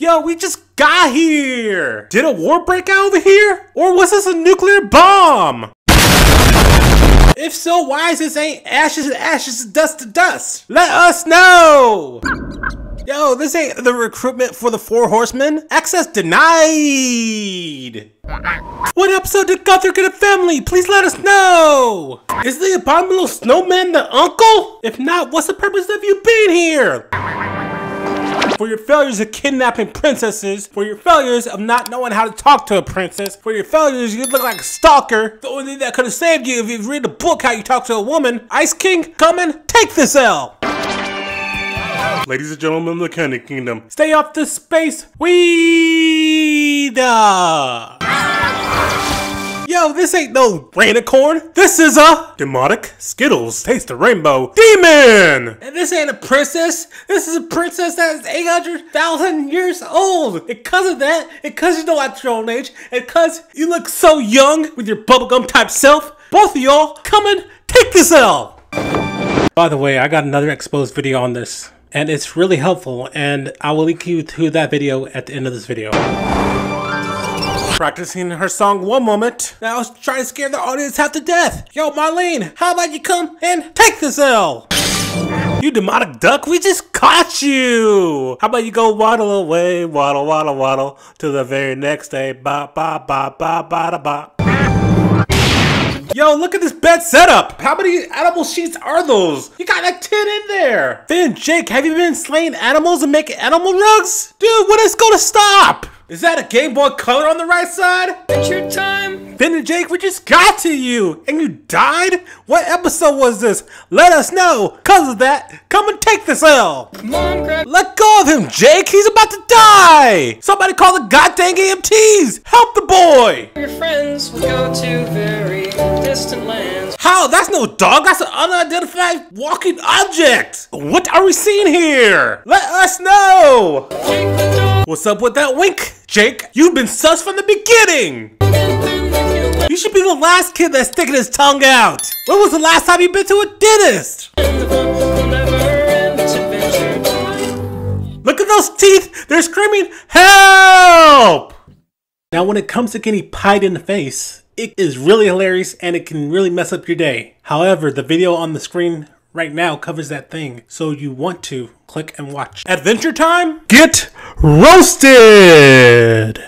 Yo, we just got here! Did a war break out over here? Or was this a nuclear bomb? If so, why is this ain't ashes to ashes, dust to dust? Let us know! Yo, this ain't the recruitment for the 4 Horsemen. Access denied! What episode did Gunther get a family? Please let us know! Is the abominable snowman the uncle? If not, what's the purpose of you being here? For your failures of kidnapping princesses, for your failures of not knowing how to talk to a princess, for your failures you look like a stalker. The only thing that could have saved you if you read the book How You Talk to a Woman. Ice King, come and take this L. Ladies and gentlemen of the Candy Kingdom, stay off the space weed. Yo, this ain't no rainicorn. This is a demonic Skittles taste the rainbow demon. And this ain't a princess. This is a princess that is 800,000 years old. And cause of that, and cause you know at your own age, and cause you look so young with your bubblegum type self, both of y'all come and take this L. By the way, I got another exposed video on this, and it's really helpful, and I will link you to that video at the end of this video. Practicing her song one moment. Now I was trying to scare the audience half to death. Yo, Marlene, how about you come and take this L? You demonic duck, we just caught you. How about you go waddle away, waddle, waddle, waddle, till the very next day, bop, bop, bop, bop, bop, bop. Yo, look at this bed setup. How many animal sheets are those? You got like 10 in there. Finn, Jake, have you been slaying animals and making animal rugs? Dude, when is gonna stop? Is that a Game Boy Color on the right side? Adventure Time! Finn and Jake, we just got to you! And you died? What episode was this? Let us know! Cause of that, come and take this L! Mom, let go of him, Jake! He's about to die! Somebody call the goddamn EMTs! Help the boy! Your friends will go to very distant lands. How? That's no dog! That's an unidentified walking object! What are we seeing here? Let us know! Jake the dog. What's up with that wink? Jake, you've been sus from the beginning! You should be the last kid that's sticking his tongue out! When was the last time you've been to a dentist? Look at those teeth! They're screaming, help! Now when it comes to getting pied in the face, it is really hilarious and it can really mess up your day. However, the video on the screen right now covers that thing, so you want to click and watch. Adventure Time? Get roasted!